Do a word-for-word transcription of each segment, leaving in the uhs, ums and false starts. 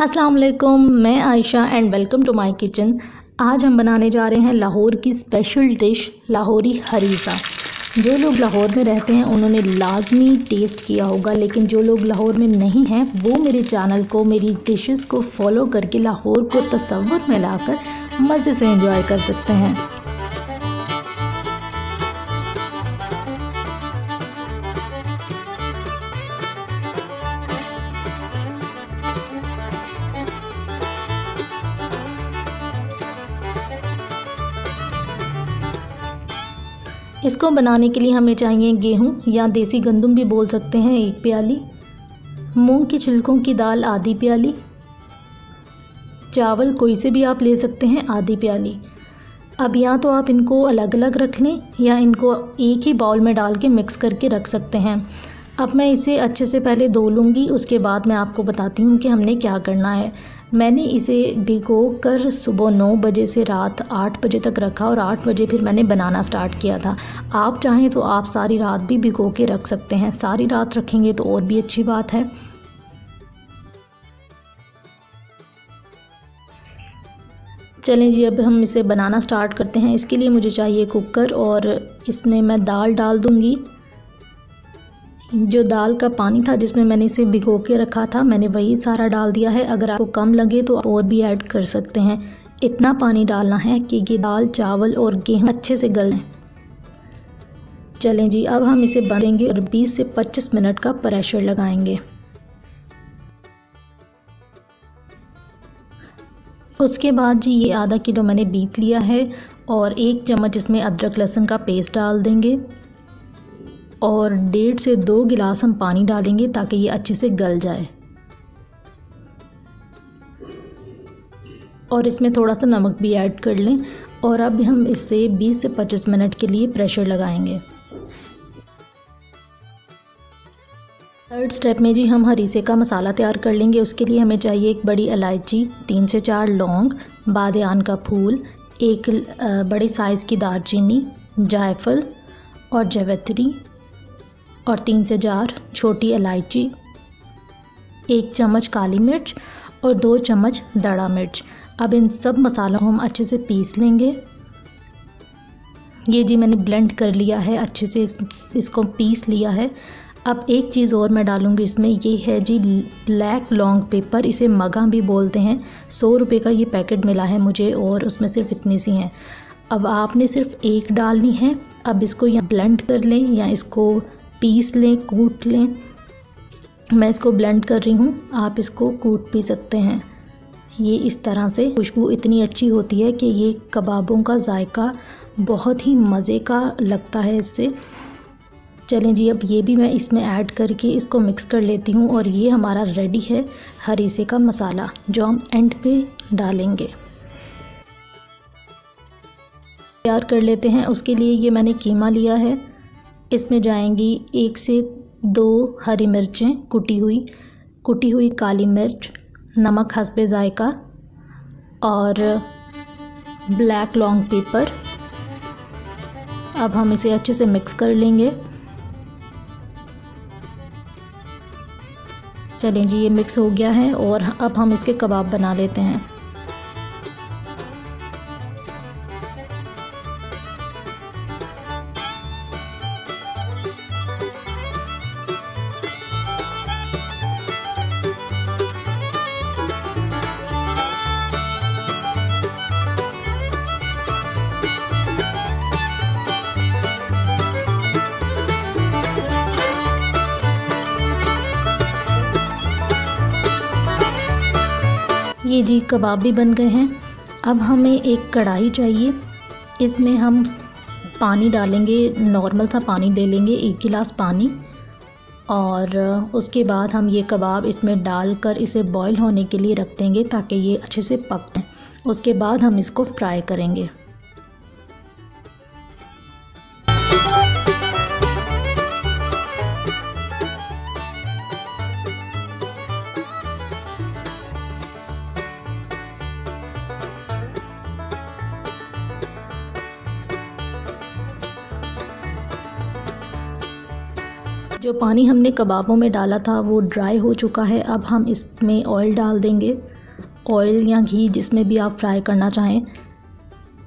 अस्सलाम वालेकुम, मैं Ayesha and welcome to my kitchen. आज हम बनाने जा रहे हैं लाहौर की स्पेशल डिश लाहौरी हरीसा। जो लोग लाहौर में रहते हैं उन्होंने लाजमी टेस्ट किया होगा, लेकिन जो लोग लाहौर में नहीं हैं वो मेरे चैनल को, मेरी डिशेस को फॉलो करके लाहौर को तस्वुर में लाकर मज़े से एंजॉय कर सकते हैं। इसको बनाने के लिए हमें चाहिए गेहूँ या देसी गंदम भी बोल सकते हैं एक प्याली, मूंग की छिलकों की दाल आधी प्याली, चावल कोई से भी आप ले सकते हैं आधी प्याली। अब या तो आप इनको अलग अलग रख लें या इनको एक ही बाउल में डाल के मिक्स करके रख सकते हैं। अब मैं इसे अच्छे से पहले धो लूँगी, उसके बाद मैं आपको बताती हूँ कि हमने क्या करना है। मैंने इसे भिगो कर सुबह नौ बजे से रात आठ बजे तक रखा और आठ बजे फिर मैंने बनाना स्टार्ट किया था। आप चाहें तो आप सारी रात भी भिगो के रख सकते हैं, सारी रात रखेंगे तो और भी अच्छी बात है। चलें जी, अब हम इसे बनाना स्टार्ट करते हैं। इसके लिए मुझे चाहिए कुकर और इसमें मैं दाल डाल दूँगी। जो दाल का पानी था जिसमें मैंने इसे भिगो के रखा था मैंने वही सारा डाल दिया है। अगर आपको कम लगे तो और भी ऐड कर सकते हैं। इतना पानी डालना है कि ये दाल, चावल और गेहूँ अच्छे से गल जाएं। चलें जी, अब हम इसे भरेंगे और बीस से पच्चीस मिनट का प्रेशर लगाएंगे। उसके बाद जी ये आधा किलो मैंने बीट लिया है और एक चम्मच इसमें अदरक लहसुन का पेस्ट डाल देंगे और डेढ़ से दो गिलास हम पानी डालेंगे ताकि ये अच्छे से गल जाए। और इसमें थोड़ा सा नमक भी ऐड कर लें। और अब हम इसे बीस से पच्चीस मिनट के लिए प्रेशर लगाएंगे। थर्ड स्टेप में जी हम हरीसे का मसाला तैयार कर लेंगे। उसके लिए हमें चाहिए एक बड़ी इलायची, तीन से चार लौंग, बादयान का फूल, एक बड़े साइज़ की दालचीनी, जायफल और जावित्री और तीन से चार छोटी इलायची, एक चम्मच काली मिर्च और दो चम्मच दड़ा मिर्च। अब इन सब मसालों को हम अच्छे से पीस लेंगे। ये जी मैंने ब्लेंड कर लिया है, अच्छे से इस, इसको पीस लिया है। अब एक चीज़ और मैं डालूँगी इसमें, ये है जी ब्लैक लॉन्ग पेपर, इसे मगा भी बोलते हैं। सौ रुपये का ये पैकेट मिला है मुझे और उसमें सिर्फ इतनी सी हैं। अब आपने सिर्फ एक डालनी है। अब इसको या ब्लेंड कर लें या इसको पीस लें, कूट लें। मैं इसको ब्लेंड कर रही हूँ, आप इसको कूट भी सकते हैं। ये इस तरह से खुशबू इतनी अच्छी होती है कि ये कबाबों का जायका बहुत ही मज़े का लगता है इससे। चलें जी, अब ये भी मैं इसमें ऐड करके इसको मिक्स कर लेती हूँ और ये हमारा रेडी है हरीसे का मसाला, जो हम एंड पे डालेंगे। तैयार कर लेते हैं। उसके लिए ये मैंने कीमा लिया है, इसमें जाएंगी एक से दो हरी मिर्चें कुटी हुई, कुटी हुई काली मिर्च, नमक हस्बे जायका और ब्लैक लॉन्ग पेपर। अब हम इसे अच्छे से मिक्स कर लेंगे। चलें जी, ये मिक्स हो गया है और अब हम इसके कबाब बना लेते हैं। ये जी कबाब भी बन गए हैं। अब हमें एक कढ़ाई चाहिए, इसमें हम पानी डालेंगे, नॉर्मल सा पानी ले लेंगे, एक गिलास पानी। और उसके बाद हम ये कबाब इसमें डालकर इसे बॉईल होने के लिए रख देंगे ताकि ये अच्छे से पक जाए। उसके बाद हम इसको फ्राई करेंगे। जो पानी हमने कबाबों में डाला था वो ड्राई हो चुका है। अब हम इसमें ऑयल डाल देंगे, ऑयल या घी जिसमें भी आप फ्राई करना चाहें।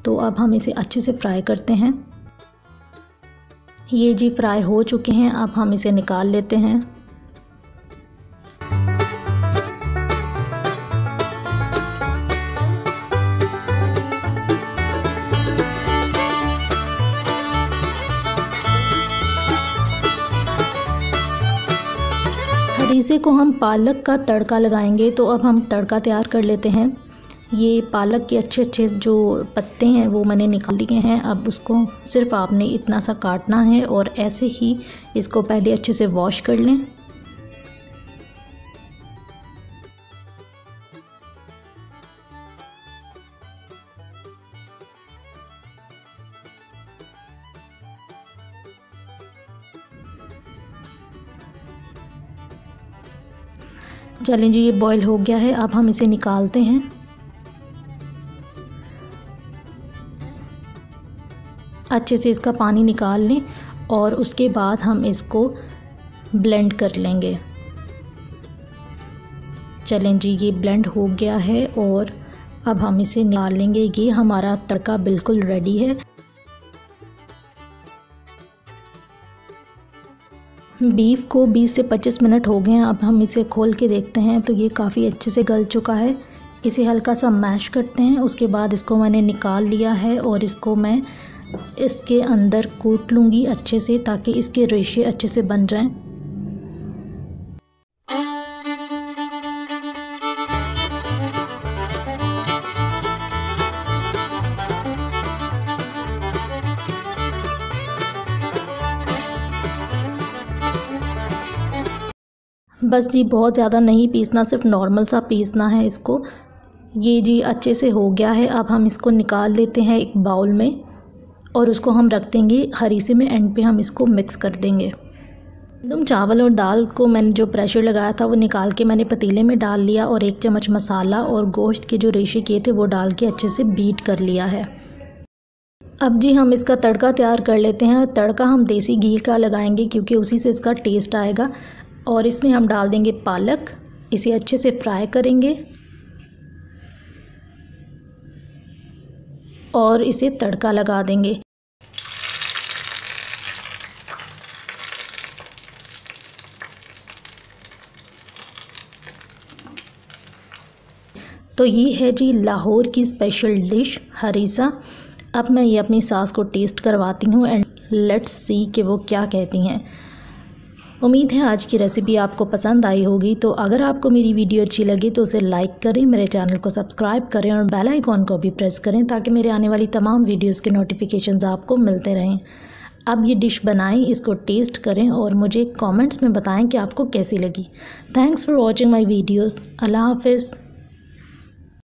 तो अब हम इसे अच्छे से फ्राई करते हैं। ये जी फ्राई हो चुके हैं, अब हम इसे निकाल लेते हैं। हरीसे को हम पालक का तड़का लगाएंगे। तो अब हम तड़का तैयार कर लेते हैं। ये पालक के अच्छे अच्छे जो पत्ते हैं वो मैंने निकाल लिए हैं। अब उसको सिर्फ आपने इतना सा काटना है और ऐसे ही इसको पहले अच्छे से वॉश कर लें। चलें जी, ये बॉईल हो गया है, अब हम इसे निकालते हैं। अच्छे से इसका पानी निकाल लें और उसके बाद हम इसको ब्लेंड कर लेंगे। चलें जी, ये ब्लेंड हो गया है और अब हम इसे निकाल लेंगे। ये हमारा तड़का बिल्कुल रेडी है। बीफ को बीस से पच्चीस मिनट हो गए हैं। अब हम इसे खोल के देखते हैं तो ये काफ़ी अच्छे से गल चुका है। इसे हल्का सा मैश करते हैं। उसके बाद इसको मैंने निकाल लिया है और इसको मैं इसके अंदर कूट लूँगी अच्छे से, ताकि इसके रेशे अच्छे से बन जाएं। बस जी, बहुत ज़्यादा नहीं पीसना, सिर्फ नॉर्मल सा पीसना है इसको। ये जी अच्छे से हो गया है। अब हम इसको निकाल लेते हैं एक बाउल में और उसको हम रख देंगे हरीसे में। एंड पे हम इसको मिक्स कर देंगे। एकदम चावल और दाल को मैंने जो प्रेशर लगाया था वो निकाल के मैंने पतीले में डाल लिया और एक चम्मच मसाला और गोश्त के जो रेशे किए थे वो डाल के अच्छे से बीट कर लिया है। अब जी हम इसका तड़का तैयार कर लेते हैं। तड़का हम देसी घी का लगाएंगे क्योंकि उसी से इसका टेस्ट आएगा। और इसमें हम डाल देंगे पालक, इसे अच्छे से फ्राई करेंगे और इसे तड़का लगा देंगे। तो ये है जी लाहौर की स्पेशल डिश हरीसा। अब मैं ये अपनी सास को टेस्ट करवाती हूँ एंड लेट्स सी कि वो क्या कहती हैं। उम्मीद है आज की रेसिपी आपको पसंद आई होगी। तो अगर आपको मेरी वीडियो अच्छी लगी तो उसे लाइक करें, मेरे चैनल को सब्सक्राइब करें और बेल आइकॉन को भी प्रेस करें ताकि मेरे आने वाली तमाम वीडियोस के नोटिफिकेशंस आपको मिलते रहें। अब ये डिश बनाएं, इसको टेस्ट करें और मुझे कमेंट्स में बताएं कि आपको कैसी लगी। Thanks for watching my videos. अल्लाह हाफिज़।